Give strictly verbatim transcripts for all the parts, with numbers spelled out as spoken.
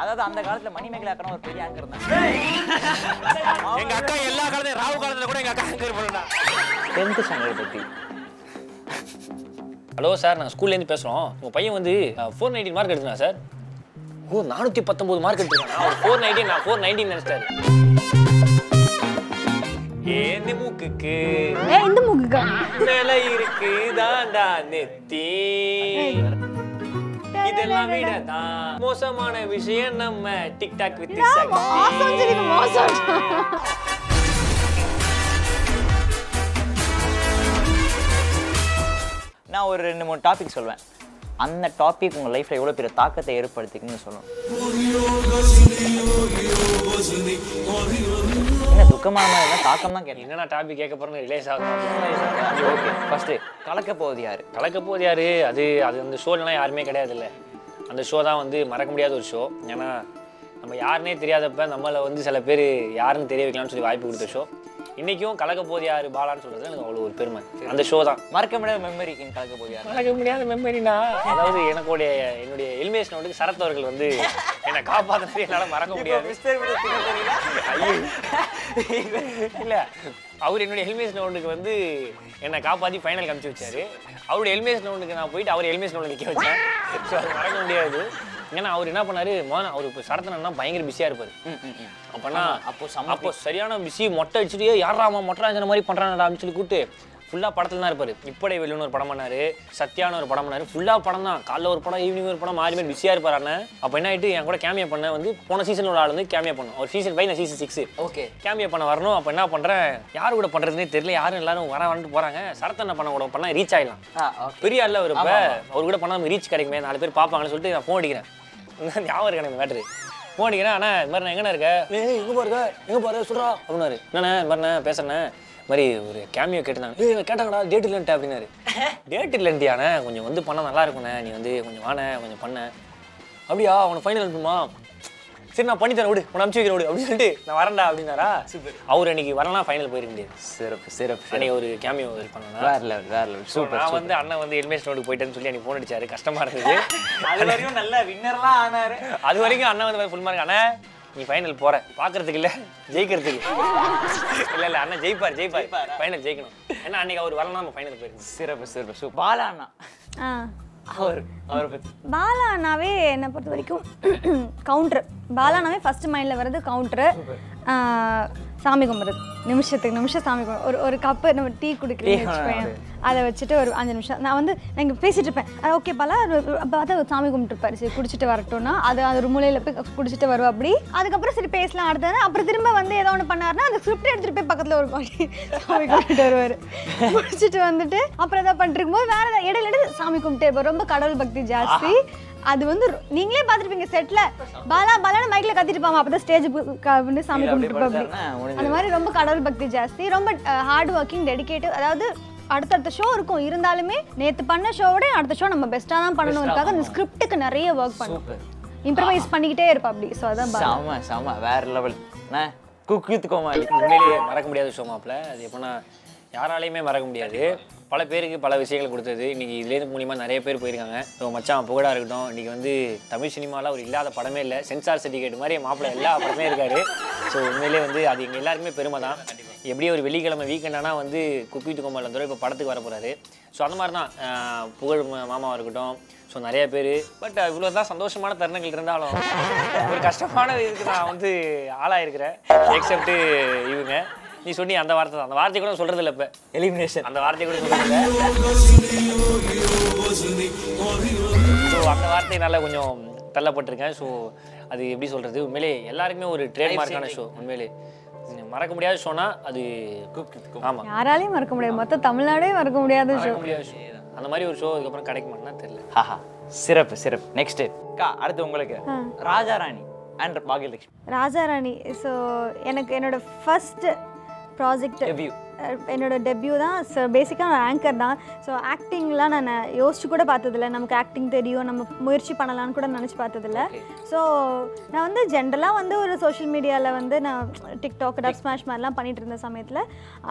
அதாவது அந்த காலத்துல மணிமேகலை அக்கா ஒரு பெரிய ஆங்கர் தான். எங்க அக்கா எல்லா காலத்துல ராவு காலத்துல கூட எங்க அக்கா ஆங்கர் பண்ணா. டென்த் ஸ்டாண்டர்ட் பத்தி. ஹலோ சார், நான் ஸ்கூல்ல இருந்து பேசுறோம். உங்க பையன் வந்து நானூற்று பதினொன்று மார்க் எடுத்துனா சார். ஓ நானூற்று பத்தொன்பது மார்க் எடுத்துனா. அவர் நானூற்று பதினொன்று நான் நானூற்று பதினொன்று நினைச்சாரு. ஏன் மூக்குக்கு? ஏய் இந்த மூக்குக்கு. மேல இருக்கு தாண்டா நெத்தி. இதெல்லாம் விட தான் மோசமான விஷயம் நம்ம டிக்டாக் வித் சக்தி. மோசம் தெரியுது மோசம். நான் ஒரு ரெண்டு மூணு டாபிக் சொல்வேன். அந்த டாபிக் உங்க லைஃப்ல எவ்வளவு பெரிய தாக்கத்தை ஏற்படுத்திக்குன்னு சொல்லணும். துக்கமான தாக்கம் தான் கேட்கணும். என்னன்னா டாபிக் கேட்க போறேன்னு ரிலேஸ் ஆகும். ஓகே, ஃபர்ஸ்ட் கலக்க போகுது யாரு? கலக்க போகுது யாரு? அது அது அந்த ஷோலாம் யாருமே கிடையாது இல்லை. அந்த ஷோ தான் வந்து மறக்க முடியாத ஒரு ஷோ. ஏன்னா நம்ம யாருன்னே தெரியாதப்ப நம்மளை வந்து சில பேர் யாருன்னு தெரிய வைக்கலாம்னு சொல்லி வாய்ப்பு கொடுத்த ஷோ. இன்னைக்கும் கலக்க போகுது யாரு பாலான்னு சொல்றது எனக்கு அவ்வளோ ஒரு பெருமை. அந்த ஷோ தான் மறக்க முடியாத மெமரிக்குன்னு கலக்க போகுது யாரு. மறக்க முடியாத மெமரினா அதாவது எனக்குடைய என்னுடைய எலிமினேஷன் வந்து சரத் அவர்கள் வந்து என்னை காப்பாற்றி என்னால் மறக்க முடியாது. இல்லை அவர் என்னுடைய எலிமினேஷன் ரவுண்டுக்கு வந்து என்னை காப்பாற்றி ஃபைனல் அனுப்பிச்சி வச்சாரு. அவருடைய எலிமினேஷன் ரவுண்டுக்கு நான் போயிட்டு அவர் எலிமினேஷன் ரவுண்டில் நிற்க வச்சேன். ஸோ அது மறக்க முடியாது. ஏன்னா அவர் என்ன பண்ணாரு, மோகன் அவர் இப்போ சரத்தனா பயங்கர பிஸியாக இருப்பார். அப்போனா அப்போ அப்போ சரியான பிஸி மொட்டை அடிச்சுட்டு யாராமா மொட்டராஜன மாதிரி பண்ணுறான்டா அப்படின்னு சொல்லி கூப்பிட்டு ஃபுல்லாக படத்தில் தான் இருப்பார். இப்படி வெளியூன்னு ஒரு படம் பண்ணார், சத்யான்னு ஒரு படம் பண்ணார். ஃபுல்லாக படம் தான், காலைல ஒரு படம் ஈவினிங் ஒரு படம், ஆறு பேர் பிஸியாக இருப்பார் அண்ணன். அப்போ என்ன ஆகிட்டு என் கூட கேமியா பண்ண வந்து போன சீசன் ஒரு ஆள் வந்து கேமியா பண்ணும். ஒரு சீசன் ஃபைவ் நான் சீசன் சிக்ஸ் ஓகே கேமியா பண்ண வரணும். அப்போ என்ன பண்ணுறேன், யார் கூட பண்ணுறதுனே தெரியல. யாரும் எல்லாரும் வர வந்துட்டு போகிறாங்க. சரத்தனை பண்ண கூட பண்ணால் ரீச் ஆகிடலாம். பெரிய ஆள் அவர், இப்போ அவர் கூட பண்ணால் நமக்கு ரீச் கிடைக்குமே, நாலு பேர் பார்ப்பாங்கன்னு சொல்லிட்டு நான் ஃபோன் அடிக்கிறேன். ஞாபகம் இருக்கேன் எனக்கு மேட்ரு. ஃபோன் அடிக்கிறேன், ஆனால் இது மாதிரி நான் எங்கண்ணா இருக்கேன், எங்கே போகிறேன் எங்கே போகிறேன் சொல்கிறா அப்படின்னாரு. என்னண்ணே இது மாதிரிண்ணே பேசுகிறேண்ணே மாதிரி ஒரு கேமியோ கேட்டிருந்தாங்க. ஏய் கேட்டாங்கடா டேட் இல்லைன்ட்டு அப்படின்னாரு. டேட் இல்லைன்ட்டியானே கொஞ்சம் வந்து பண்ணால் நல்லா இருக்குண்ணே, நீ வந்து கொஞ்சம் வானே கொஞ்சம் பண்ண. அப்படியா அவனை ஃபைனல் அனுப்புமா? சரி நான் பண்ணி தரேன் விடு, உன்னை அனுப்பிச்சி வைக்கிறேன் விடு அப்படின்னு சொல்லிட்டு நான் வரேன்டா அப்படின்னாரா. சூப்பர். அவர் அன்னைக்கு வரலாம் ஃபைனல் போயிருக்க முடியாது. சிறப்பு சிறப்பு. அன்னைக்கு ஒரு கேமியோ பண்ணணும். வேற லெவல் வேற லெவல். சூப்பர். நான் வந்து அண்ணன் வந்து எலிமினேஷன் ரவுண்டுக்கு போயிட்டேன்னு சொல்லி அன்னைக்கு ஃபோன் அடிச்சாரு. கஷ்டமாக இருக்குது. அது வரைக்கும் நல்லா வின்னர்லாம் ஆனாரு. அது வரைக்கும் அண்ணன் வந்து ஃபுல் மார்க். அண்ணா நீ ஃபைனல் போற பாக்குறதுக்கு இல்ல ஜெயிக்கிறதுக்கு. இல்ல இல்ல அண்ணா ஜெயிப்பார் ஜெயிப்பார் ஃபைனல் ஜெயிக்கணும். ஏன்னா அன்னைக்கு அவர் வரலாம் நம்ம ஃபைனல் போயிருக்கோம். சிறப்பு சிறப்பு சூப்பர். பாலா அண்ணா அவர் அவரை பத்தி பாலா அண்ணாவே என்னை பொறுத்த வரைக்கும் கவுண்டர். பாலா அண்ணாவே ஃபர்ஸ்ட் மைண்ட்ல வர்றது கவுண்டரு. சாமி கும்பிட்றது நிமிஷத்துக்கு நிமிஷம் சாமி கும்பிடும். ஒரு ஒரு கப்பு நம்ம டீ குடிக்கிறேன், அதை வச்சுட்டு ஒரு அஞ்சு நிமிஷம் நான் வந்து நான் இங்கே பேசிட்டு இருப்பேன். ஓகே பாலா பார்த்தா சாமி கும்பிட்டுருப்பாரு. சரி குடிச்சிட்டு வரட்டும்னா அது அது ஒரு மூலையில் போய் குடிச்சிட்டு வருவோம். அப்படி அதுக்கப்புறம் சரி பேசலாம் அடுத்தது. அப்புறம் திரும்ப வந்து ஏதோ ஒன்று பண்ணாருன்னா அந்த ஸ்கிரிப்ட் எடுத்துகிட்டு போய் பக்கத்தில் ஒரு மாதிரி சாமி கும்பிட்டு வருவார். குடிச்சிட்டு வந்துட்டு அப்புறம் ஏதாவது பண்ணிருக்கும் போது வேறு ஏதாவது இடையில இடையில சாமி கும்பிட்டு இருப்பார். ரொம்ப கடவுள் பக்தி ஜாஸ்தி. அது வந்து நீங்களே பார்த்துருப்பீங்க செட்டில் பாலா பாலான்னு மைக்கில் கத்திட்டுப்பாங்க. அப்போ தான் ஸ்டேஜ் சாமி கும்பிட்டுருப்பாங்க. அந்த மாதிரி ரொம்ப கடவுள் பக்தி ஜாஸ்தி, ரொம்ப ஹார்ட் ஒர்க்கிங், டெடிக்கேட்டிவ். அதாவது அடுத்தடுத்த ஷோ இருக்கும், இருந்தாலுமே நேற்று பண்ண ஷோவோட அடுத்த ஷோ நம்ம பெஸ்ட்டாக தான் பண்ணணும்னுக்காக அந்த ஸ்கிரிப்டுக்கு நிறைய ஒர்க் பண்ணுவோம். இம்ப்ரவைஸ் பண்ணிக்கிட்டே இருப்பா அப்படி. ஸோ அதான் செம செம வேற லெவல். குக் வித் கோமாளி உண்மையிலேயே மறக்க முடியாத ஷோ மாப்பிள்ள. அது எப்படின்னா யாராலையுமே மறக்க முடியாது. பல பேருக்கு பல விஷயங்கள் கொடுத்தது. இன்றைக்கி இதுலேருந்து மூலிமா நிறைய பேர் போயிருக்காங்க. இப்போ மச்சான் புகழாக இருக்கட்டும், இன்றைக்கி வந்து தமிழ் சினிமாவில் ஒரு இல்லாத படமே இல்லை. சென்சார் சர்டிஃபிகேட் மாதிரி மாப்பிள்ளை எல்லா படமே இருக்காரு. ஸோ உண்மையிலே வந்து அது எங்கள் எல்லாருக்குமே பெருமை தான். எப்படியோ ஒரு வெள்ளிக்கிழமை வீக்கெண்டானா வந்து குக் வித் கோமாளி வந்து இப்போ படத்துக்கு வர போகிறாரு. ஸோ அந்த மாதிரி தான் புகழ் மாமாவாக இருக்கட்டும். ஸோ நிறைய பேர் பட் இவ்வளோ தான் சந்தோஷமான தருணங்கள் இருந்தாலும் ஒரு கஷ்டமான இதுக்கு நான் வந்து ஆளாக இருக்கிறேன். எக்ஸப்ட்டு இவங்க நீ சொன்னி அந்த வார்த்தை தான். அந்த வார்த்தை கூட சொல்கிறது இல்லை. இப்போ எலிமினேஷன் அந்த வார்த்தை கூட சொல்கிறது இல்லை. ஸோ அந்த வார்த்தையினால் கொஞ்சம் தள்ளப்பட்டிருக்கேன். ஸோ அது எப்படி சொல்கிறது, உண்மையிலே எல்லாருக்குமே ஒரு ட்ரேட்மார்க்கான ஷோ. உண்மையிலே மறக்க முடியாத ஷோனா அது குக் வித் கோமாளி. ஆமாம் யாராலையும் மறக்க முடியாது. மொத்த தமிழ்நாடே மறக்க முடியாத ஷோ. அந்த மாதிரி ஒரு ஷோ அதுக்கப்புறம் கிடைக்குமான்னா தெரியல. ஆஹா சிறப்பு சிறப்பு. நெக்ஸ்ட் அக்கா அடுத்து உங்களுக்கு ராஜா ராணி அண்ட் பாகே லக்ஷ்மி. ராஜா ராணி ஸோ எனக்கு என்னோட ஃபர்ஸ்ட் ப்ராஜெக்ட் டெபியூ. என்னோட டெபியூ தான். ஸோ பேசிக்காக நான் ஆங்கர் தான். ஸோ ஆக்டிங்லாம் நான் யோசிச்சு கூட பார்த்ததில்ல. நமக்கு ஆக்டிங் தெரியும், நம்ம முயற்சி பண்ணலான்னு கூட நினச்சி பார்த்ததில்ல. ஸோ நான் வந்து ஜென்ரலாக வந்து ஒரு சோஷியல் மீடியாவில் வந்து நான் டிக்டாக் டப் ஸ்மாஷ் மாதிரிலாம் பண்ணிகிட்டு இருந்த சமயத்தில்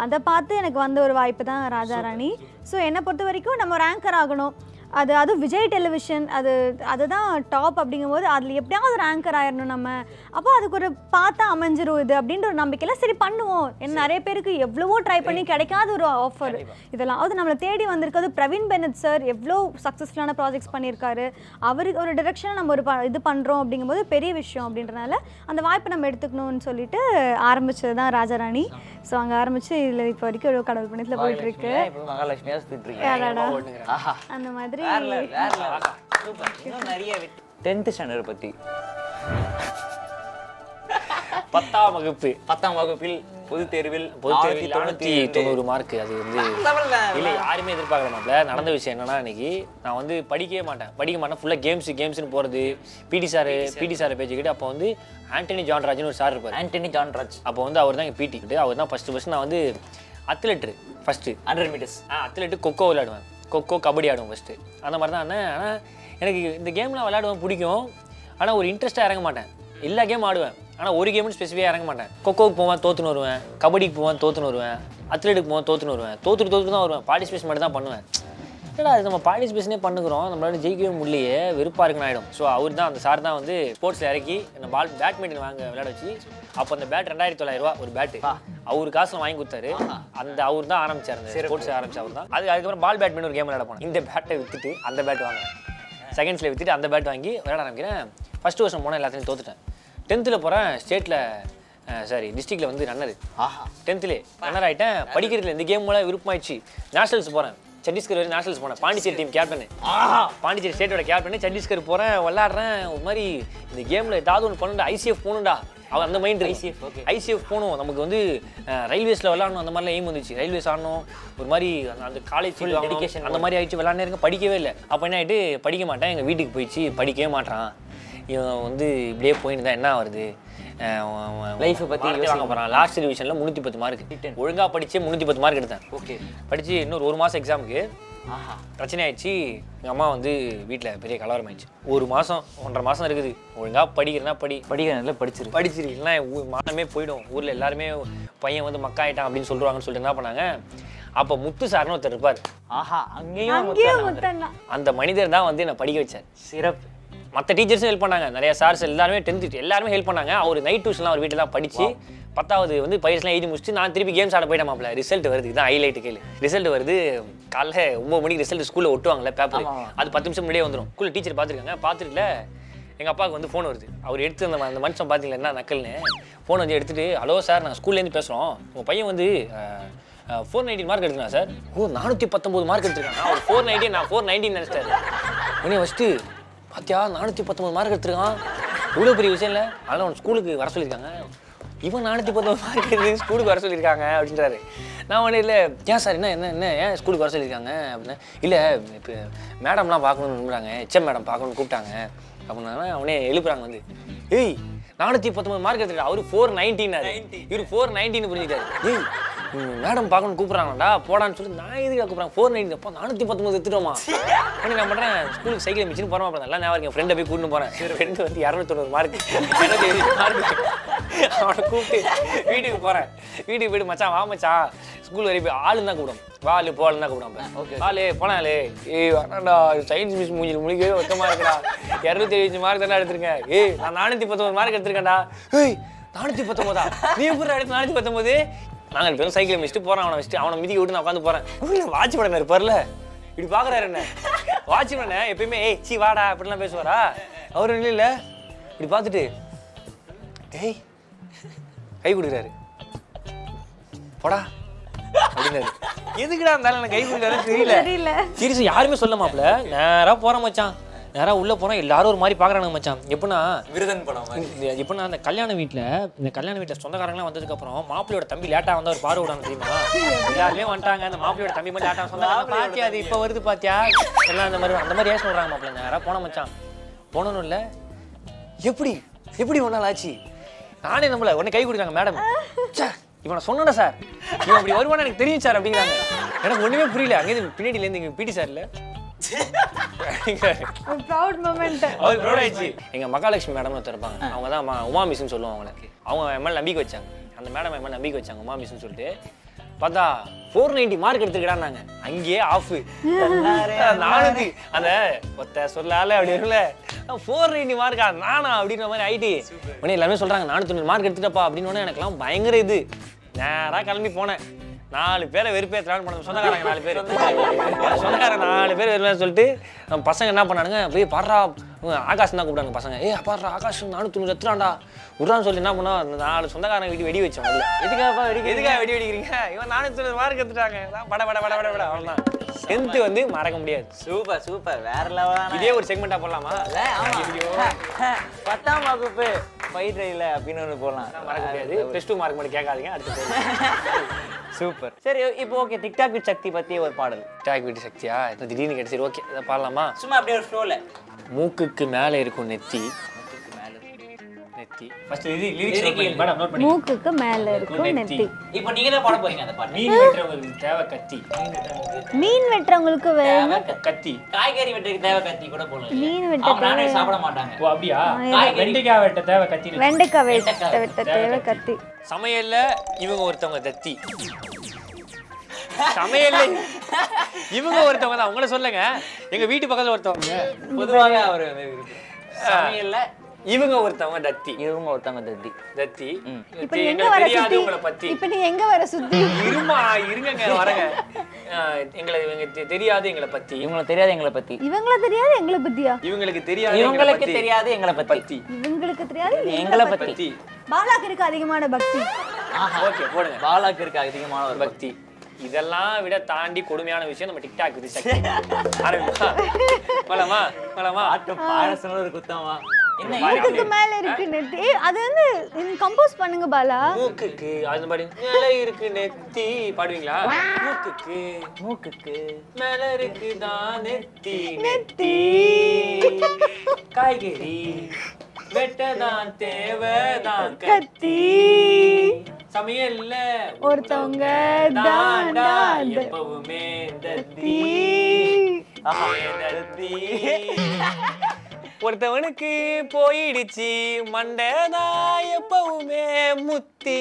அதை பார்த்து எனக்கு வந்த ஒரு வாய்ப்பு தான் ராஜா ராணி. ஸோ என்னை பொறுத்த வரைக்கும் நம்ம ஒரு ஆங்கர் ஆகணும், அது அது விஜய் டெலிவிஷன் அது அதுதான் டாப் அப்படிங்கும்போது அதில் எப்படியாவது ஒரு ஆங்கர் ஆயிடணும் நம்ம. அப்போ அதுக்கு ஒரு பார்த்தா அமைஞ்சிரும் இது அப்படின்ற ஒரு நம்பிக்கையில் சரி பண்ணுவோம். என் நிறைய பேருக்கு எவ்வளவோ ட்ரை பண்ணி கிடைக்காத ஒரு ஆஃபர் இதெல்லாம் அது நம்மளை தேடி வந்திருக்கிறது. பிரவீன் பெனட் சார் எவ்வளோ சக்ஸஸ்ஃபுல்லான ப்ராஜெக்ட்ஸ் பண்ணியிருக்காரு. அவருக்கு ஒரு டிரெக்ஷனை நம்ம ஒரு இது பண்ணுறோம் அப்படிங்கும்போது பெரிய விஷயம் அப்படின்றனால அந்த வாய்ப்பை நம்ம எடுத்துக்கணும்னு சொல்லிட்டு ஆரம்பித்தது தான் ராஜாராணி. ஸோ அங்கே ஆரம்பித்து இதில் இப்போ வரைக்கும் எவ்வளோ கடவுள் பணத்தில் போயிட்டுருக்கு. அந்த மாதிரி டென்த் ஸ்டாண்டர்ட் பத்தி பத்தாம் வகுப்பு பத்தாம் வகுப்பில் பொது தேர்வில் நானூற்றி தொண்ணூறு மார்க். அது வந்து இல்லை யாருமே எதிர்பார்க்கல மாப்ள. நடந்த விஷயம் என்னன்னா இன்னைக்கு நான் வந்து படிக்கவே மாட்டேன் படிக்க மாட்டேன் ஃபுல்லாக கேம்ஸ் கேம்ஸ்னு போகிறது. பிடி சார் பிடி சாரை பேச்சுக்கிட்டு அப்போ வந்து ஆண்டனி ஜான்ராஜ்னு ஒரு சார் இருப்பார். ஆண்டனி ஜான்ராஜ் அப்போ வந்து அவர் தான் எங்கள் பிடிக்கிட்டு அவர் தான் ஃபர்ஸ்ட் ஃபர்ஸ்ட் நான் வந்து அத்லெட்டு ஃபர்ஸ்ட்டு ஹண்ட்ரட் மீட்டர்ஸ் ஆ அத்லெட்டு கொக்கோ விளையாடுவேன். கொக்கோ கபடி ஆடுவோம் ஃபஸ்ட்டு அந்த மாதிரி தான் அண்ணன். ஆனால் எனக்கு இந்த கேம்லாம் விளையாடுவேன் பிடிக்கும். ஆனால் ஒரு இன்ட்ரெஸ்ட்டாக இறங்க மாட்டேன். எல்லா கேம் ஆடுவேன் ஆனால் ஒரு கேம்னு ஸ்பெசிஃபிக்காக இறங்க மாட்டேன். கொக்கோவுக்கு போவேன் தோற்றுன்னு வருவேன். கபடிக்கு போவேன் தோற்றுன்னு வருவேன். அத்லெட்டுக்கு போவேன் தோற்றுன்னு வருவேன். தோற்றுட்டு தோற்று தான் வருவேன். பார்ட்டிசிபேஷன் மட்டும் தான் பண்ணுவேன். ஏன்னா அது நம்ம பார்ட்டிசிபேஷனே பண்ணுக்கிறோம் நம்மளால ஜெயிக்கவே முடியே வெறுப்பாக இருக்குன்னு ஆகிடும். ஸோ அவர் தான் அந்த சார் தான் வந்து ஸ்போர்ட்ஸில் இறக்கி அந்த பால் பேட்மிண்டன் வாங்க விளையாட வச்சு அப்போ அந்த பேட் ரெண்டாயிரத்தி தொள்ளாயிரம் ரூபா ஒரு பேட்டு அவர் காசு வாங்கி கொடுத்தாரு. அந்த அவர் தான் ஆரம்பிச்சார் அந்த ஸ்போர்ட்ஸ் ஆரம்பிச்சு அவர் தான். அது அதுக்கப்புறம் பால் பேட்மிண்டன் ஒரு கேம் விளையாட போனேன். இந்த பேட்டை விற்றுட்டு அந்த பேட் வாங்கினேன். செகண்ட்ஸில் விற்றுட்டு அந்த பேட் வாங்கி விளையாட ஆரம்பிக்கிறேன். ஃபஸ்ட்டு வருஷம் போனால் எல்லாத்தையும் தோத்துட்டேன். டென்த்தில் போகிறேன் ஸ்டேட்டில் சாரி டிஸ்ட்ரிக்டில் வந்து ரன்னர் ஆஹா டென்த்துலேயே ரன்னர் ஆகிட்டேன். படிக்கிறதுல இந்த கேம் மூலம் விருப்பமாகிடுச்சு. நேஷனல்ஸ் போகிறேன். சத்தீஸ்கர் வரையும் நேஷனல்ஸ் போனேன். பாண்டிச்சேரி டீம் கேப்டனு ஆஹா பாண்டிச்சேரி ஸ்டேட்டோட கேப்டனு. சத்தீஸ்கர் போகிறேன் விளாட்றேன். ஒரு மாதிரி இந்த கேமில் ஏதாவது ஒன்று பண்ணணுண்டா ஐசிஎஃப் போகணுண்டா அவன் அந்த மைண்ட் ஐசிஎஃப் ஓகே ஐசிஎஃப் போகணும் நமக்கு வந்து ரயில்வேஸில் விளாடணும் அந்த மாதிரிலாம் எய்ம் வந்துச்சு. ரயில்வேஸ் ஆடணும் ஒரு மாதிரி அந்த காலேஜ் எஜுகேஷன் அந்த மாதிரி ஆகிடுச்சு. விளாட்னே இருக்கேன் படிக்கவே இல்லை. அப்போ என்ன ஆகிட்டு படிக்க மாட்டேன் எங்கள் வீட்டுக்கு போயிடுச்சு. படிக்கவே மாட்டான் இவன் வந்து இப்படியே போயின்னு தான் என்ன வருது லைஃப்பை பற்றி வாங்க போகிறான். லாஸ்ட் ரிவிஷனில் முந்நூற்றி பத்து மார்க் ஒழுங்காக படித்து முந்நூற்றி பத்து மார்க் எடுத்தேன். ஓகே படித்து இன்னொரு ஒரு மாதம் எக்ஸாமுக்கு ஆஹா பிரச்சனை ஆயிடுச்சு. எங்கள் அம்மா வந்து வீட்டில் பெரிய கலவரம் ஆயிடுச்சு. ஒரு மாதம் ஒன்றரை மாதம் இருக்குது. ஒழுங்காக படிக்கிறேன்னா படி படிக்கிறதுனால படிச்சிரு படிச்சிரு இல்லைன்னா மானமே போயிடும். ஊரில் எல்லாருமே பையன் வந்து மக்கா ஆகிட்டான் அப்படின்னு சொல்லுவாங்கன்னு சொல்லிட்டு என்ன பண்ணாங்க. அப்போ முத்து சார்னு ஒருத்தர் இருப்பார். ஆஹா அங்கேயும் அந்த மனிதர் தான் வந்து நான் படிக்க வச்சேன். சிறப்பு மற்ற டீச்சர்ஸும் ஹெல்ப் பண்ணாங்க. நிறையா சார்ஸ் எல்லாருமே டென்த்து எல்லாருமே ஹெல்ப் பண்ணாங்க. அவர் நைட் டியூஷன்லாம் அவர் வீட்டில் தான் படித்து பத்தாவது வந்து பயிற்சிலாம் எழுதி முடிச்சுட்டு நான் திருப்பி கேம்ஸ் ஆட போயிட்டேன் மாப்பிள்ள. ரிசல்ட் வருது இதுதான் ஹைலைட்டு கேளு. ரிசல்ட் வருது காலைல ஒம்பது மணிக்கு ரிசல்ட் ஸ்கூலில் ஒட்டுவாங்கள்ல பேப்பர் அது பத்து நிமிஷம் முன்னாடியே வந்துடும். ஸ்கூலில் டீச்சர் பார்த்துருக்காங்க. பார்த்துட்டுல எங்கள் அப்பாவுக்கு வந்து ஃபோன் வருது. அவர் எடுத்து அந்த அந்த மனுஷன் பார்த்தீங்களா என்ன நக்கல்னு ஃபோன் வந்து எடுத்துகிட்டு ஹலோ சார் நாங்கள் ஸ்கூல்லேருந்து பேசுகிறோம் உங்கள் பையன் வந்து ஃபோர் நைன்டி மார்க் எடுத்துக்கலாம் சார். ஓ நானூற்றி பத்தொம்பது மார்க் எடுத்துருக்காங்க. அவர் ஃபோர் நைன்டி நான் ஃபோர் நைன்டின்னு நினச்சிட்டாரு. உடனே ஃபஸ்ட்டு பாத்தியா நானூற்றி பத்தொம்பது மார்க் எடுத்துருக்கான் இவ்வளோ பெரிய விஷயம் இல்லை அதனால் அவன் ஸ்கூலுக்கு வர சொல்லியிருக்காங்க. இவன் நானூற்றி பத்தொம்பது மார்க் எடுத்து ஸ்கூலுக்கு வர சொல்லியிருக்காங்க அப்படின்றாரு. நான் ஒன்றும் இல்லை ஏன் சார் என்ன என்ன என்ன ஏன் ஸ்கூலுக்கு வர சொல்லியிருக்காங்க அப்படின்னா இல்லை இப்போ மேடம்லாம் பார்க்கணும்னு நினைக்கிறாங்க எச்எம் மேடம் பார்க்கணும்னு கூப்பிட்டாங்க அப்படின்னா அவனே எழுப்புறாங்க வந்து ஏய் நானூற்றி பத்தொம்பது மார்க் எடுத்துருக்கா அவரு ஃபோர் நைன்டின்னாரு இவரு ஃபோர் நைன்டின்னு புரிஞ்சுட்டாரு. ஏய் மேடம் பார்க்கணும்னு கூப்பிட்றாங்கடா போடான்னு சொல்லிட்டு நான் எதுக்காக கூப்பிட்றேன் ஃபோர் நைன்டி அப்போ நானூற்றி பத்தொம்பது எடுத்துட்டோமா உடனே நான் பண்ணுறேன் ஸ்கூலுக்கு சைக்கிள் மிச்சின்னு போகிறோம். அப்புறம் நல்லா நான் என் ஃப்ரெண்டை போய் கூட்டின்னு போகிறேன். ஃப்ரெண்டு வந்து இரநூத்தி தொண்ணூறு மார்க் மார்க் அவனை கூப்பிட்டு வீட்டுக்கு போகிறேன். வீட்டுக்கு போய்ட்டு மச்சான் வா மச்சான் ஸ்கூல் வரைக்கும் போய் ஆளுன்னு தான் கூப்பிடும் வாலு போகலன்னு தான் கூப்பிடும். ஓகே ஆளு போனாலு ஏய் வரண்டா சயின்ஸ் மிஸ் மூஞ்சில் முடிக்கவே ஒத்தமாக இருக்கடா இரநூத்தி எழுபது மார்க் தானே எடுத்திருக்கேன். ஏய் நான் நானூற்றி பத்தொம்பது மார்க் எடுத்திருக்கேன்டா. ஏய் நானூற்றி பத்தொம்போதா நீ பூரா எடுத்து நானூற்றி பத்தொம்போது நாங்கள் பேரும் சைக்கிள் மிஸ்ட்டு போகிறேன். அவனை மிஸ்ட்டு அவனை மிதிக்க விட்டு நான் உட்காந்து போகிறேன். வாட்ச்மேன் இருப்பார்ல இப்படி பார்க்குறாரு என்ன வாட்ச்மேனை எப்பயுமே ஏய் சி வாடா அப்படிலாம் பேசுவாரா. அவர் ஒன்றும் இல்லை இப்படி பார்த்துட்டு ஏய் கை கொடுக்குறாரு போடா அப்படின்னாரு. எதுக்குடா இருந்தாலும் எனக்கு கை கொடுக்குறாருன்னு தெரியல. சீரியஸாக யாருமே சொல்ல மாப்பிள்ள நேராக போகிறேன் மச்சான். நேராக உள்ளே போகிறோம் எல்லாரும் ஒரு மாதிரி பார்க்குறானுங்க மச்சான். எப்படின்னா விருதன் படம் எப்படின்னா அந்த கல்யாண வீட்டில் இந்த கல்யாண வீட்டில் சொந்தக்காரங்களாம் வந்ததுக்கப்புறம் மாப்பிள்ளையோட தம்பி லேட்டாக வந்து ஒரு பார்வை விடான்னு தெரியுமா எல்லாருமே வந்துட்டாங்க. அந்த மாப்பிள்ளையோட தம்பி மாதிரி லேட்டாக சொன்னாங்க பாத்தியா அது இப்போ வருது பாத்தியா எல்லாம் அந்த மாதிரி அந்த மாதிரி ஏன் சொல்கிறாங்க மாப்பிள்ளை. நேராக போன மச்சான் போனோன்னு இல்லை எப்படி எப்படி ஒன்றால் ஆச்சு நானே நம்மளை உடனே கை கொடுக்குறாங்க மேடம் சார் இவனை சொன்னேன் சார் இவன் அப்படி வருவான்னு எனக்கு தெரியும் சார் அப்படிங்கிறாங்க. எனக்கு ஒன்றுமே புரியல. அங்கேயிருந்து பின்னாடியிலேருந்து எங்கள் பிடி சார் இல்லை எங்க மகாலட்சுமி மேடம் இருப்பாங்க அவங்க தான் உமா மிஸ்ன்னு சொல்லுவாங்க. அவங்க என் மேல நம்பிக்கை வச்சாங்க அந்த மேடம் என் மேல நம்பிக்கை வச்சாங்க உமா மிஸ்ன்னு சொல்லிட்டு பார்த்தா four ninety மார்க் எடுத்துக்கிட்டான் நாங்க அங்கேயே ஆஃப் நானூத்தி அந்த ஒத்த சொல்லால அப்படி இருக்குல்ல four ninety மார்க்கா நானா அப்படின்ற மாதிரி ஐடி உடனே எல்லாமே சொல்றாங்க நானூத்தி தொண்ணூறு மார்க் எடுத்துட்டப்பா அப்படின்னு எனக்குலாம் பயங்கர இது நேரா கிளம்பி போனேன் நாலு பேரை வெறுப்பேற்றலான்னு பண்ண சொந்தக்காரங்க நாலு பேர் சொந்தக்காரங்க நாலு பேர் வெறுப்பேன்னு சொல்லிட்டு நம்ம பசங்க என்ன பண்ணானுங்க போய் பாடுறா ஆகாஷ் தான் கூப்பிட்டாங்க பசங்க ஏ பாடுறா ஆகாஷ் நானும் துணி எத்துறான்டா விட்றான்னு சொல்லி என்ன பண்ணா நாலு சொந்தக்காரங்க வீட்டு வெடி வச்சோம் இல்லை எதுக்காப்பா வெடி எதுக்காக வெடி வெடிக்கிறீங்க இவன் நானும் துணி மார்க் எடுத்துட்டாங்க பட பட பட பட பட அவ்வளோதான் டென்த்து வந்து மறக்க முடியாது சூப்பர் சூப்பர் வேற லெவல் இதே ஒரு செக்மெண்ட்டாக போடலாமா பத்தாம் வகுப்பு ஃபைட் ரயில அப்படின்னு ஒன்று போடலாம் மறக்க முடியாது ப்ளஸ் டூ மார்க் மட்டும் கேட்காதீங்க அடுத்து சூப்பர் சரி இப்போ ஓகே டிக்டாக் வித் சக்தி பத்தி ஒரு பாடல் டிக்டாக் வித் சக்தியா திடீர்னு கேட்டு சரி ஓகே இதை பாடலாமா சும்மா அப்படியே ஒரு ஃப்ளோல மூக்குக்கு மேலே இருக்கும் நெத்தி மூக்குக்கு மேலே நெத்தி ஃபர்ஸ்ட் இது லிரிக்ஸ் மேடம் நோட் பண்ணி மூக்குக்கு மேலே இருக்கும் நெத்தி இப்போ நீங்க தான் பாட போறீங்க அந்த பாட்டு மீன் வெட்டறவங்களுக்கு தேவை கத்தி மீன் வெட்டறவங்களுக்கு வேணும் கத்தி காய்கறி வெட்டறதுக்கு தேவை கத்தி கூட போலாம் மீன் வெட்டறதுக்கு நானே சாப்பிட மாட்டாங்க ஓ அப்படியே வெண்டைக்காய் வெட்ட தேவை கத்தி வெண்டைக்காய் வெட்ட தேவை கத்தி சமையல்ல இவங்க ஒருத்தவங்க தத்தி சமையல்ல இவங்க ஒருத்தவங்க தான் அவங்கள சொல்லுங்க எங்க வீட்டு பக்கத்துல ஒருத்தவங்க பொதுவாக அவரு சமையல்ல இவங்க ஒருத்தவங்க தத்தி இவங்க ஒருத்தவங்க தத்தி தத்தி இப்போ எங்க வர சுத்தி உங்களை பத்தி இப்போ நீ எங்க வர சுத்தி இருமா இருங்கங்க வரங்க எங்களுக்கு தெரியாது எங்களை பத்தி இவங்களுக்கு தெரியாது எங்களை பத்தி இவங்களுக்கு தெரியாது எங்களை பத்தியா இவங்களுக்கு தெரியாது இவங்களுக்கு தெரியாது எங்களை பத்தி இவங்களுக்கு தெரியாது எங்களை பத்தி பாலாக்கிற்கு அதிகமான பக்தி ஓகே போடுங்க பாலாக்கிற்கு அதிகமான ஒரு பக்தி இதெல்லாம் விட தாண்டி கொடுமையான விஷயம் நம்ம டிக்டாக் வித் சக்தி ஆரம்பிப்பா போலாமா போலாமா ஆட்டம் பாரசனோட ஒரு குத்தமா என்ன மூக்குக்கு மேல இருக்கு நெத்தி அது வந்து நீங்க கம்போஸ் பண்ணுங்க பாலா மூக்குக்கு அது மாதிரி மேல இருக்கு நெத்தி பாடுவீங்களா மூக்குக்கு மூக்குக்கு மேல இருக்கு தான் நெத்தி நெத்தி காய்கறி வெட்டதான் தேவதான் கத்தி சமையல்ல ஒருத்தவங்க தாண்டா எப்பவுமே தத்தி தத்தி ஒருத்தவனுக்கு போயிடுச்சு மண்டைதான் எப்பவுமே முத்தி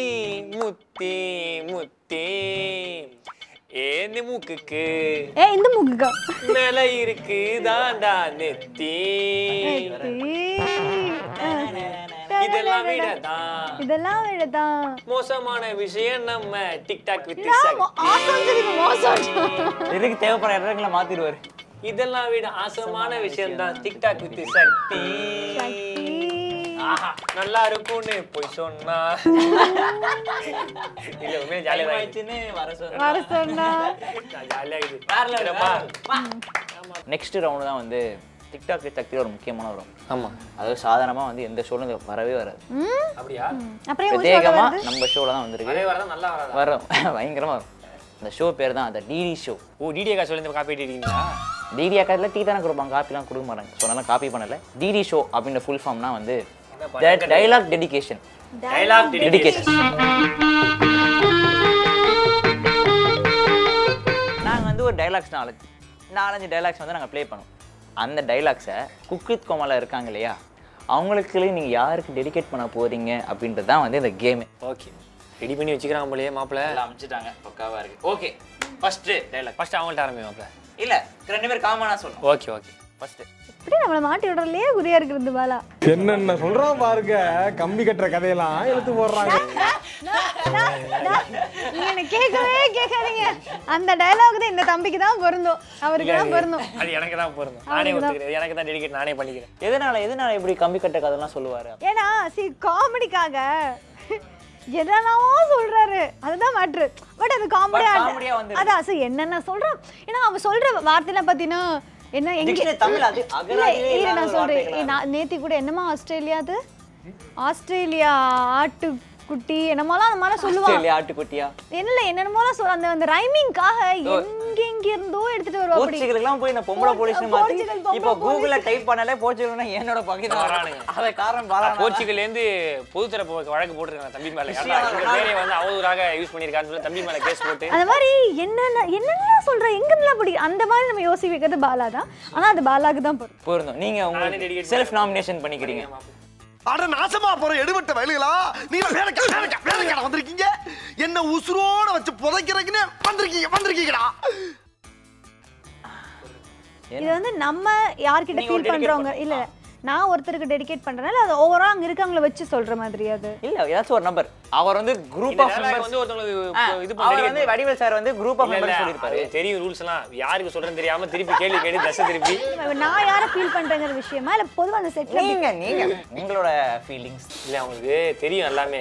முத்தி முத்தி ஏந்து மூக்குக்கு ஏ இந்த மூக்குக்கு மேல இருக்கு தாண்டா நெத்தி இதெல்லாம் விடதான் இதெல்லாம் விடதான் மோசமான விஷயம் நம்ம டிக்டாக் வித் சக்தி மோசம் இதுக்கு தேவைப்பட இடங்களை மாத்திடுவாரு இதெல்லாம் விட ஆசமான விஷயம் தான் டிக்டாக் வித் சக்தி நல்லா இருக்கும்னு போய் சொன்னா இல்ல உண்மையா ஜாலியா ஆயிடுச்சுன்னு வர சொன்னா வர சொன்னா ஜாலியா இது வேறலடா நெக்ஸ்ட் ரவுண்ட் தான் வந்து டிக்டாக் வித் சக்தி ஒரு முக்கியமான ஒரு ரவுண்ட் ஆமா அது சாதாரணமா வந்து எந்த ஷோல வரவே வராது அப்படியே பிரத்யேகமா நம்ம ஷோல தான் வந்திருக்கு வரவே வரதா நல்லா வராது வரும் பயங்கரமா வரும் அந்த ஷோ பேர் தான் அந்த டிடி ஷோ ஓ டிடி அக்கா சொல்லி இந்த காப்பி எடுத்துட்டீங்களா டிடி அக்கால டீ தானே கொடுப்பாங்க காப்பிலாம் கொடுக்க மாட்டாங்க ஸோ அதனால காப்பி பண்ணல டிடி ஷோ அப்படின்ற ஃபுல் ஃபார்ம்னா வந்து டயலாக் டெடிகேஷன் டயலாக் டெடிகேஷன் நாங்கள் வந்து ஒரு டயலாக்ஸ் நாலு நாலஞ்சு டயலாக்ஸ் வந்து நாங்கள் ப்ளே பண்ணுவோம் அந்த டயலாக்ஸை குக் வித் கோமாவில் இருக்காங்க இல்லையா அவங்களுக்கு நீங்கள் யாருக்கு டெடிகேட் பண்ண போகிறீங்க அப்படின்றது தான் வந்து இந்த கேமு ஓகே ரெடி பண்ணி வச்சுக்கிறாங்க போலயே மாப்பிள்ளை அமைச்சிட்டாங்க பக்காவாக இருக்குது ஓகே ஃபஸ்ட்டு டயலாக் ஃபஸ்ட்டு அவங்கள்ட்ட ஆரம்பிங்க மாப்பிள்ளை இல்லை ரெண்டு பேர் காமனாக சொல்லணும் ஓகே ஓகே ஃபஸ்ட்டு இப்படி நம்மளை மாட்டி விடுறதுலையே குறியா இருக்கிறது பாலா என்னென்ன சொல்கிறோம் பாருங்க கம்பி கட்டுற கதையெல்லாம் எடுத்து போடுறாங்க நீங்கள் கேட்கவே கேட்காதீங்க அந்த டைலாக் தான் இந்த தம்பிக்கு தான் பொருந்தும் அவருக்கு தான் பொருந்தும் அது எனக்கு தான் பொருந்தும் நானே ஒத்துக்கிறேன் எனக்கு தான் டெடிகேட் நானே பண்ணிக்கிறேன் எதனால எதனால இப்படி கம்பி கட்டுற கதைலாம் சொல்லுவார் ஏன்னா சி காமெடிக்காக எதனாவோ சொல்றாரு அதுதான் மாற்று பட் அது காமெடியா அதான் சார் என்னென்ன சொல்கிறோம் ஏன்னா அவன் சொல்கிற வார்த்தையெல்லாம் பார்த்தீங்கன்னா என்ன எங்க தமிழ் அது அகராதியே இல்ல நான் சொல்றேன் நேத்தி கூட என்னமா ஆஸ்திரேலியா அது ஆஸ்திரேலியா ஆட்டு குட்டி என்னமாலாம் நம்மள சொல்லுவாங்க ஆஸ்திரேலியா ஆட்டு குட்டியா என்னல என்னமாலாம் சொல்ற அந்த அந்த ரைமிங்காக எங்க எங்க இருந்தோ எடுத்துட்டு வருவா அப்படி போர்ச்சுகல்லாம் போய் நான் பொம்பள போலீஸ்னு மாத்தி இப்போ கூகுல்ல டைப் பண்ணாலே போர்ச்சுகல்னா என்னோட பக்கத்துல வரானுங்க அத காரணம் வரான போர்ச்சுகல்ல இருந்து பொதுதரப்பு வழக்கு போட்டுருக்காங்க தம்பி மேல யாரோ பேரே வந்து அவதூறாக யூஸ் பண்ணிருக்கான்னு சொல்லி தம்பி மேல கேஸ் போட்டு அந்த மாதிரி என்ன என்னெல்லாம் சொல்ற எங்கெல்லாம் போடி அந்த மாதிரி நம்ம யோசி வைக்கிறது பாலா தான் ஆனா அது பாலாக்கு தான் பொருந்தும் நீங்க உங்க செல்ஃப் நாமினேஷன் பண்ணிக்கிறீங்க அட நாசமா போற எடுபட்ட வயலுகளா நீ வேலைக்கு வேலைக்கு வேலைக்கு வந்திருக்கீங்க என்ன உசுரோட வச்சு புதைக்கிறதுக்கு வந்திருக்கீங்க வந்திருக்கீங்கடா இது வந்து நம்ம யார்கிட்ட ஃபீல் பண்றவங்க இல்ல நான் ஒருத்தருக்கு டெடிகேட் பண்றனால அது ஓவரா அங்க இருக்கவங்கள வச்சு சொல்ற மாதிரி அது இல்ல ஏதாச்சும் ஒரு நம்பர் அவர் வந்து group of members வந்து ஒருத்தங்களுக்கு இது பண்ணி அவர் வந்து வடிவேல் சார் வந்து group of members சொல்லிருப்பாரு தெரியும் ரூல்ஸ்லாம் யாருக்கு சொல்றேன்னு தெரியாம திருப்பி கேள்வி கேடி தச திருப்பி நான் யார ஃபீல் பண்றேங்கற விஷயமா இல்ல பொதுவா அந்த செட்ல நீங்க நீங்க நீங்களோட ஃபீலிங்ஸ் இல்ல உங்களுக்கு தெரியும் எல்லாமே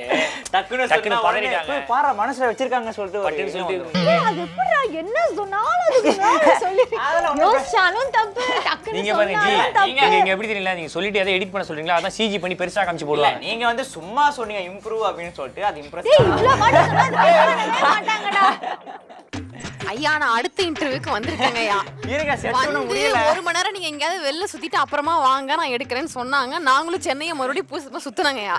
டக்குனு சொன்னா பதறிட்டாங்க பாற மனசுல வச்சிருக்காங்க சொல்லிட்டு பட்டு சொல்லிட்டு அது எப்பறா என்ன சொன்னாலும் அது சொல்லிருக்கீங்க அதனால யோசானும் தப்பு டக்குனு நீங்க பாருங்க நீங்க எப்படி தெரியல சொல்லிட்டு அத எடிட் பண்ண சொல்றீங்களா அதான் சிஜி பண்ணி பெருசா காமிச்சு போடுவாங்க நீங்க வந்து சும்மா சொன்னீங்க இம்ப்ரூவ் அப்படினு சொல்லிட்டு அது இம்ப்ரஸ் ஏய் இவ்ளோ மாட்ட மாட்டாங்கடா ஐயா நான் அடுத்த இன்டர்வியூக்கு வந்திருக்கேன் ஐயா இருங்க செட் பண்ண முடியல ஒரு மணி நேரம் நீங்க எங்கயாவது வெல்ல சுத்திட்டு அப்புறமா வாங்க நான் எடுக்கறேன்னு சொன்னாங்க நாங்களும் சென்னையை மறுபடியும் பூசமா சுத்துறாங்க ஐயா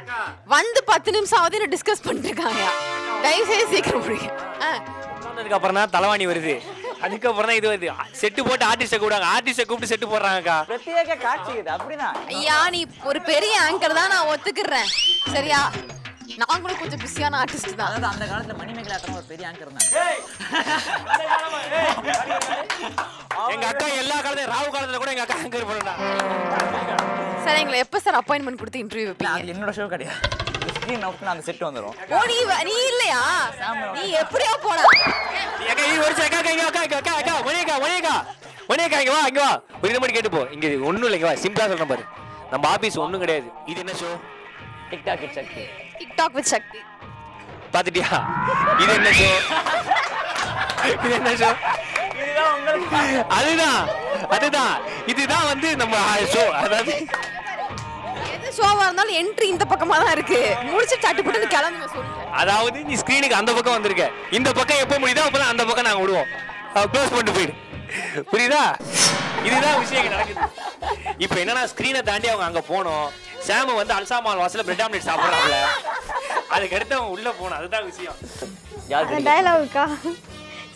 வந்து பத்து நிமிஷம் ஆவது என்ன டிஸ்கஸ் பண்ணிட்டாங்க ஐயா டைசே சீக்கிரம் புரிய சொன்னதுக்கு அப்புறமா தலைவாணி வருது அதுக்கு அப்புறம் தான் இது வருது செட் போட்டு ஆர்டிஸ்ட கூடுவாங்க ஆர்டிஸ்ட கூப்பிட்டு செட் போடுறாங்கக்கா பிரத்யேக காட்சி இது அப்படிதான் ஐயா நீ ஒரு பெரிய ஆங்கர் தான் நான் ஒத்துக்கிறேன் சரியா நான் கூட கொஞ்சம் பிஸியான ஆர்டிஸ்ட் தான் அதாவது அந்த காலத்துல மணிமேகலாட்ட ஒரு பெரிய ஆங்கர் தான் ஏய் அந்த காலமா ஏய் எங்க அக்கா எல்லா காலத்துல ராவு காலத்துல கூட எங்க அக்கா ஆங்கர் பண்ணா சரிங்களா எப்ப சார் அப்பாயின்ட்மென்ட் கொடுத்து இன்டர்வியூ வைப்பீங்க என்னோட ஷோ கடையா ஸ்கிரீன் அவுட்ல அந்த செட் வந்துரும் ஓ நீ நீ இல்லையா நீ எப்படியோ போடா ஏங்க இந்த ஒரு செகண்ட் கேங்க கேங்க கேங்க ஒனேங்க ஒனேங்க ஒனேங்க இங்க வா இங்க வா ஒரு நிமிஷம் கேட்டு போ இங்க ஒண்ணு இல்ல இங்க வா சிம்பிளா சொல்றேன் பாரு நம்ம ஆபீஸ் ஒண்ணும் கிடையாது இது என்ன show TikTok with Sakthi TikTok with Sakthi பாத்துட்டியா இது என்ன ஷோ இது என்ன ஷோ இதுதான் உங்களுக்கு அதுதான் அதுதான் இதுதான் வந்து நம்ம ஷோ அதாவது ஷோவா இருந்தாலும் என்ட்ரி இந்த பக்கமா தான் இருக்கு முடிச்சு சட்டுப்பட்டு கிளம்புங்க சொல்லுங்க அதாவது நீ ஸ்கிரீனுக்கு அந்த பக்கம் வந்திருக்க இந்த பக்கம் எப்போ முடியுதோ அப்பதான் அந்த பக்கம் நாங்க விடுவோம் க்ளோஸ் பண்ணிட்டு போயிடு புரியுதா இதுதான் விஷயம் நடக்குது இப்போ என்னன்னா ஸ்கிரீனை தாண்டி அவங்க அங்க போனோம் சாம வந்து அல்சாமால் வாசல்ல பிரெட் ஆம்லெட் சாப்பிடுறாங்கல அதுக்கு அடுத்து அவங்க உள்ள போணும் அதுதான் விஷயம் அந்த டயலாகா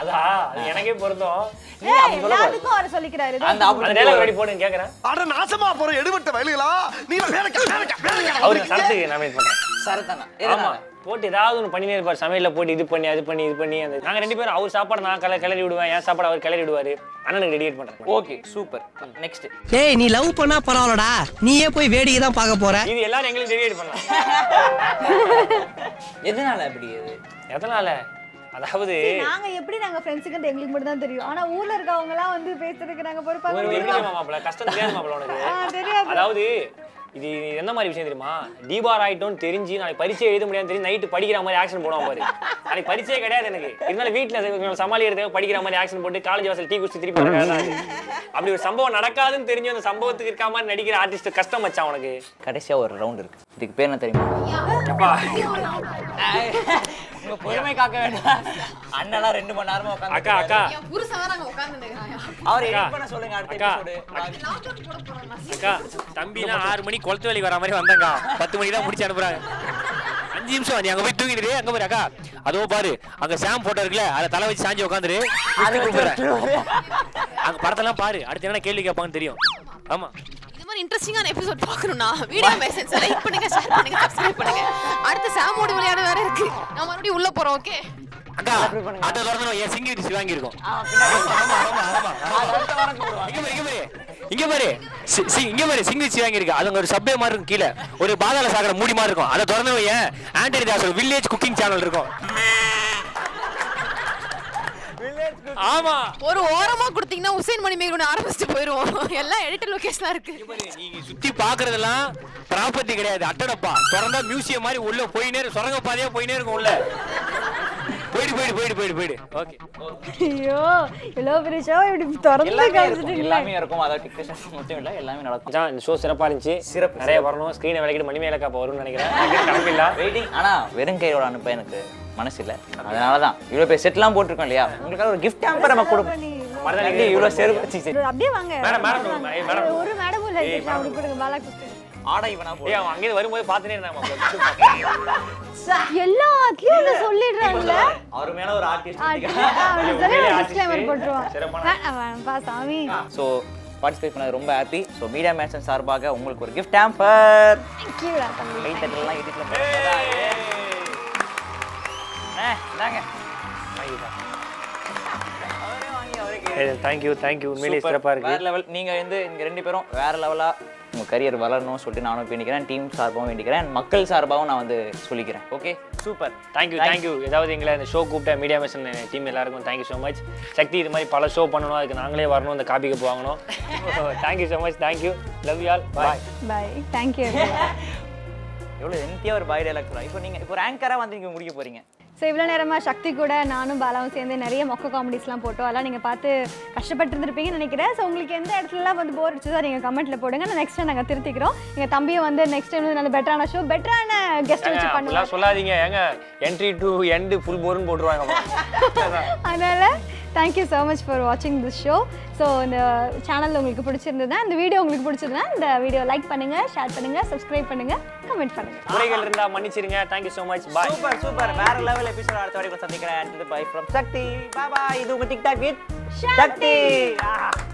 அதா எனக்கே பொறுதோம் நீ அதுக்கு வர சொல்லிக்கிறாரு அந்த டேல ரெடி போடுன்னு கேக்குறேன் அட நாசமா போற எடுபட்ட வயலுகளா நீ வேலைக்கு வேலைக்கு வேலைக்கு அவருக்கு சரத்துக்கு நாமினேட் பண்றேன் சரதானா ஏமா போட்டு ஏதாவது ஒன்னு பண்ணினே இருப்பார் சமையல்ல போட்டு இது பண்ணி அது பண்ணி இது பண்ணி நாங்க ரெண்டு பேரும் அவர் சாப்பாடு நான் கிளறி விடுவேன் ஏன் சாப்பாடு அவர் கிளறி விடுவாரு அண்ணனுக்கு ரெடியேட் பண்றேன் ஓகே சூப்பர் நெக்ஸ்ட் டேய் நீ லவ் பண்ணா பரவாலடா நீயே போய் வேடியே தான் பார்க்க போற இது எல்லாரும் எங்களுக்கு ரெடியேட் பண்ணலாம் எதனால அப்படி இது எதனால அதாவது நாங்க எப்படி நாங்க फ्रेंड्ஸ்க்கு அந்த எங்களுக்கு மட்டும் தான் தெரியும் ஆனா ஊர்ல இருக்கவங்க எல்லாம் வந்து பேசிறதுக்கு நாங்க பொறுப்பா இல்ல மாப்ள கஷ்டம் தெரியாது மாப்ள உங்களுக்கு அதாவது இது என்ன மாதிரி விஷயம் தெரியுமா டிபார் ஐட்டோன் தெரிஞ்சி நான் பரிச்சை எழுத முடியாம தெரிஞ்சு நைட் படிக்கிற மாதிரி ஆக்சன் போடுவான் பாரு நாளைக்கு பரிச்சையே கிடையாது எனக்கு இருந்தாலும் வீட்ல சமாளி எடுத்து படிக்கிற மாதிரி ஆக்சன் போட்டு காலேஜ் வாசல் டீ குடிச்சு திருப்பி அப்படி ஒரு சம்பவம் நடக்காதுன்னு தெரிஞ்சு அந்த சம்பவத்துக்கு இருக்க மாதிரி நடிக்கிற ஆர்டிஸ்ட் கஷ்டம் வச்சான் உனக்கு கடைசியா ஒரு ரவுண்ட் இருக்கு இதுக்கு பேர் என்ன தெரியுமா உங்க பொறுமை காக்க வேண்டாம் அண்ணலாம் ரெண்டு மணி நேரமா உட்கார்ந்து அக்கா அக்கா புருஷன் வராங்க உட்கார்ந்து நிக்கறாங்க அவர் எடிட் பண்ண சொல்லுங்க அடுத்த எபிசோட் லாக் அவுட் போட போறாங்க அக்கா தம்பினா ஆறு மணி கொளத்து வேலைக்கு வர மாதிரி வந்தாங்க பத்து மணிக்கு தான் முடிச்சு அனுப்புறாங்க அஞ்சு நிமிஷம் நீ அங்க போய் தூங்கிடுறே அங்க போய் அக்கா அதோ பாரு அங்க சாம் போட்டோ இருக்குல அத தலை வச்சு சாஞ்சி உட்கார்ந்துரு அது குப்புற அங்க படத்தலாம் பாரு அடுத்து என்ன கேள்வி கேட்பாங்கன்னு தெரியும் ஆமா இன்ட்ரஸ்டிங்கான எபிசோட் பார்க்கணும்னா வீடியோ மெசேஜ் லைக் பண்ணுங்க ஷேர் பண்ணுங்க சப்ஸ்கிரைப் பண்ணுங்க அடுத்து சாமோடு விளையாட வேற இருக்கு நான் மறுபடியும் உள்ள போறோம் ஓகே அக்கா அத வரணும் ஏ சிங்கிரி சிவாங்கி இருக்கோம் ஆமா ஆமா ஆமா அடுத்த வாரம் கூடுவோம் இங்க பாரு இங்க பாரு இங்க பாரு சிங்கிரி சிவாங்கி இருக்கு அது ஒரு சப்பே மாதிரி இருக்கு கீழ ஒரு பாதாள சாகர மூடி மாதிரி இருக்கும் அத தரணும் A Antony Das village cooking channel இருக்கும் ஆமா ஒரு ஓரமா குடுத்தீங்கன்னா உசேன் மணிமேகன் ஆரம்பிச்சிட்டு போயிடுவோம் எல்லாம் எடிட்டர் லொகேஷனா இருக்கு நீங்க சுத்தி பாக்குறதெல்லாம் ப்ராப்பர்ட்டி கிடையாது அட்டடப்பா தொடர்ந்தா மியூசியம் மாதிரி உள்ள போய் நேர சொரங்க பாதையா போய் நேர இருக்கும் உள்ள போய்டு போய்டு போய்டு போய்டு போய்டு ஓகே ஐயோ எல்லோ பிரஷா இப்படி தொடர்ந்து காஞ்சிட்டு எல்லாமே இருக்கும் அத டிஸ்கஷன் மட்டும் இல்ல எல்லாமே நடக்கும் ஜா இந்த ஷோ சிறப்பா இருந்துச்சு சிறப்பு நிறைய வரணும் ஸ்கிரீனை விலக்கிட்டு மணிமேகன் அப்பா வரும்னு நினைக்கிறேன் கண்டிப்பா வெயிட்டிங் ஆனா வெறும் கையோட அனுப்ப எனக்கு மனசில்ல அதனால தான் இவ்ளோ பே செட்லாம் போட்டுருக்கோம் இல்லையா உங்களுக்கு ஒரு gift hamper நம்ம கொடுப்போம் மறந்துட்டீங்க இவ்ளோ சேர் வச்சிச்சு அப்படியே வாங்க மேடம் மேடம் ஒரு மேடம் இல்ல அவருக்கு கொடுங்க பாலா கிட்ட ஆட இவனா போய் அவன் அங்க வரும்போது பாத்துட்டே இருந்தான் எல்லாத்தையும் என்ன சொல்லிடுறான்ல அவர் மேல ஒரு ஆர்டிஸ்ட் இருக்கீங்க டிஸ்க்ளைமர் போடுறோம் பா சாமி சோ பார்ட்டிசிபேட் பண்ணது ரொம்ப ஹாப்பி சோ மீடியா மேன்ஷன் சார்பாக உங்களுக்கு ஒரு gift hamper थैंक यू தம்பி வெயிட் பண்ணலாம் எடிட்ல போடுங்க நாங்க மைதா அவரே வாங்கி அவரே கேளு thank you thank you media சிறப்பா இருக்கு வேற லெவல் நீங்க வந்து இங்க ரெண்டு பேரும் வேற லெவலா உங்க career வளரணும் சொல்லி நானும் வேண்டிக்கிறேன் டீம் சார்பாவும் வேண்டிக்கிறேன் மக்கள் சார்பாவும் நான் வந்து சொல்லிக்கிறேன் okay super thank you thank you ஏதாவது எங்கள இந்த ஷோ கூப்ட மீடியா மேஷன் டீம் எல்லாருக்கும் thank you so much Sakthi இது மாதிரி பல ஷோ பண்ணனும் அதுக்கு நாங்களே வரணும் அந்த காபி கப் வாங்கணும் thank you so much thank you love you all bye bye thank you எவ்வளவு எம்டியா ஒரு பை டயலாக் சொல்றா இப்போ நீங்க இப்போ ஒரு ஆங்கரா வந்து நீங்க முடிக்க போறீங்க சோ இவ்ளோ நேரமா சக்தி கூட நானும் பாலாவும் சேர்ந்து நிறைய மொக்க காமெடிஸ்லாம் போட்டோம் அதலாம் நீங்க பார்த்து கஷ்டப்பட்டு இருந்திருப்பீங்கன்னு நினைக்கிறேன் சோ உங்களுக்கு எந்த இடத்துலலாம் வந்து போர் அடிச்சதா நீங்க கமெண்ட்ல போடுங்க நான் நெக்ஸ்ட் டைம் நாங்க திருத்திக்கிறோம் நீங்க தம்பியை வந்து நெக்ஸ்ட் டைம் நல்ல பெட்டரான ஷோ பெட்டரான கெஸ்ட் வச்சு பண்ணுங்க எல்லாம் சொல்லாதீங்க ஏங்க என்ட்ரி டு எண்ட் ஃபுல் போர்னு போடுவாங்க அதனால thank you so much for watching this show so இந்த சேனல் உங்களுக்கு பிடிச்சிருந்தா இந்த வீடியோ உங்களுக்கு பிடிச்சிருந்தா இந்த வீடியோ லைக் பண்ணுங்க ஷேர் பண்ணுங்க subscribe பண்ணுங்க comment பண்ணுங்க குறைகள் இருந்தா மன்னிச்சிடுங்க thank you so much bye super super வேற லெவல் எபிசோட் அடுத்த வாரம் சந்திக்கிறேன் and bye from Sakthi bye bye இது உங்க TikTok with Sakthi